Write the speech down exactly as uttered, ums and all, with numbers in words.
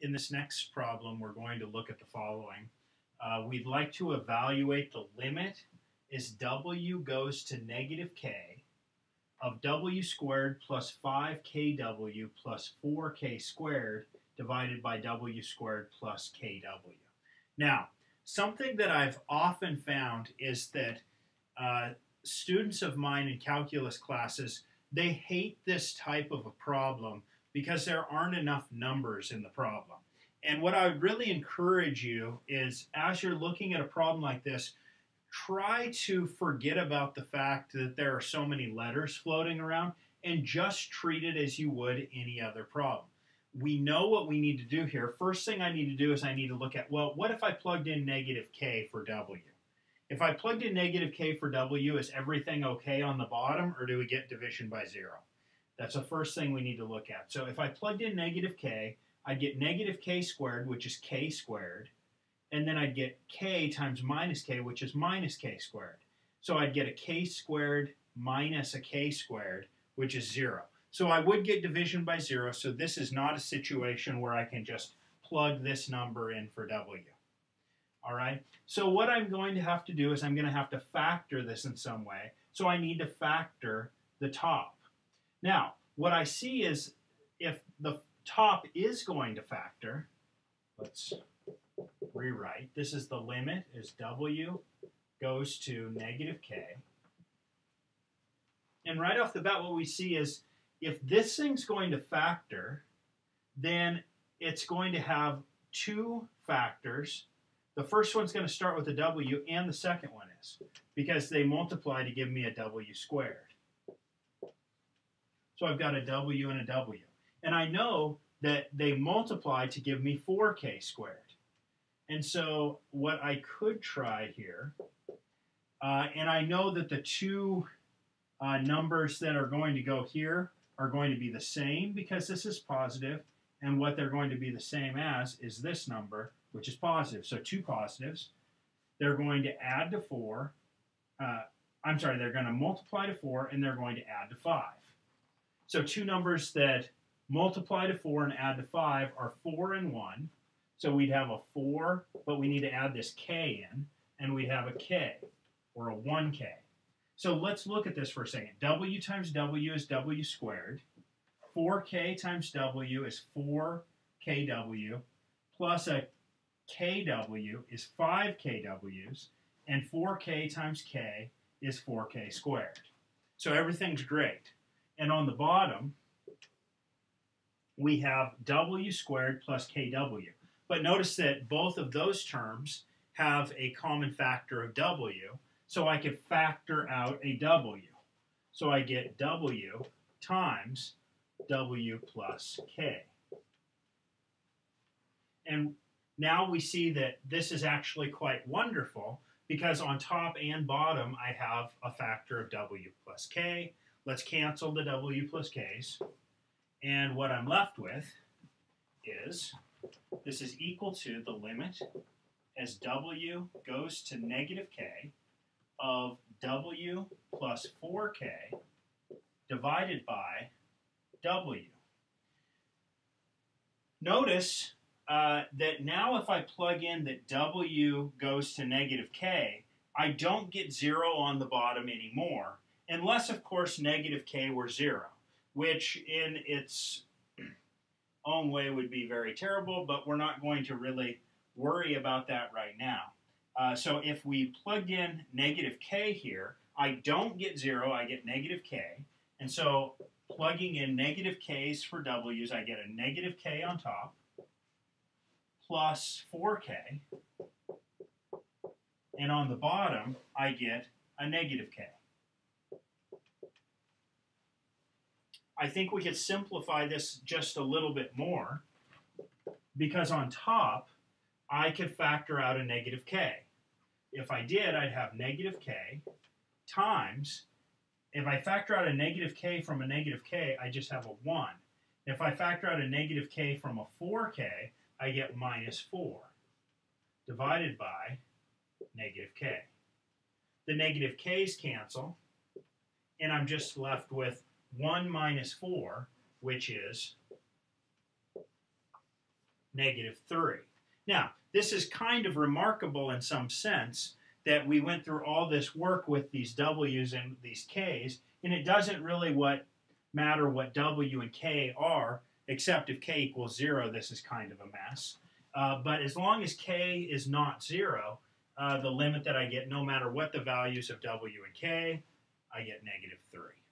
in this next problem, we're going to look at the following. Uh, we'd like to evaluate the limit as w goes to negative k of w squared plus five k w plus four k squared divided by w squared plus kw. Now, something that I've often found is that uh, students of mine in calculus classes, they hate this type of a problem because there aren't enough numbers in the problem. And what I would really encourage you is, as you're looking at a problem like this, try to forget about the fact that there are so many letters floating around and just treat it as you would any other problem. We know what we need to do here. First thing I need to do is I need to look at, well, what if I plugged in negative k for w? If I plugged in negative k for w, is everything okay on the bottom, or do we get division by zero? That's the first thing we need to look at. So if I plugged in negative k, I'd get negative k squared, which is k squared, and then I'd get k times minus k, which is minus k squared. So I'd get a k squared minus a k squared, which is zero. So I would get division by zero, so this is not a situation where I can just plug this number in for w. All right, so what I'm going to have to do is I'm going to have to factor this in some way, so I need to factor the top. Now, what I see is if the top is going to factor, let's rewrite. This is the limit as w goes to negative k. And right off the bat, what we see is if this thing's going to factor, then it's going to have two factors. The first one's going to start with a w, and the second one is, because they multiply to give me a w squared. So I've got a w and a w. And I know that they multiply to give me four k squared. And so what I could try here, uh, and I know that the two uh, numbers that are going to go here are going to be the same because this is positive, and what they're going to be the same as is this number, which is positive. So two positives. They're going to add to four. Uh, I'm sorry, they're going to multiply to four, and they're going to add to five. So two numbers that multiply to four and add to five are four and one. So we'd have a four, but we need to add this k in, and we'd have a k, or a one k. So let's look at this for a second. W times w is w squared. four k times w is four k w, plus a kw is five k w's, and four k times k is four k squared. So everything's great. And on the bottom, we have w squared plus kw. But notice that both of those terms have a common factor of w, so I could factor out a w. So I get w times w plus k. And now we see that this is actually quite wonderful, because on top and bottom I have a factor of w plus k. Let's cancel the w plus k's. And what I'm left with is, this is equal to the limit as w goes to negative k of w plus four k divided by w. Notice uh, that now if I plug in that w goes to negative k, I don't get zero on the bottom anymore, unless, of course, negative k were zero, which in its own way would be very terrible, but we're not going to really worry about that right now. Uh, so if we plugged in negative k here, I don't get zero, I get negative k. And so plugging in negative k's for w's, I get a negative k on top plus four k. And on the bottom, I get a negative k. I think we could simplify this just a little bit more, because on top, I could factor out a negative k. If I did, I'd have negative k times, if I factor out a negative k from a negative k, I just have a one. If I factor out a negative k from a four k, I get minus four divided by negative k. The negative k's cancel, and I'm just left with one minus four, which is negative three. Now, this is kind of remarkable in some sense that we went through all this work with these W's and these K's, and it doesn't really what matter what W and K are, except if K equals zero, this is kind of a mess. Uh, but as long as K is not zero, uh, the limit that I get, no matter what the values of W and K, I get negative three.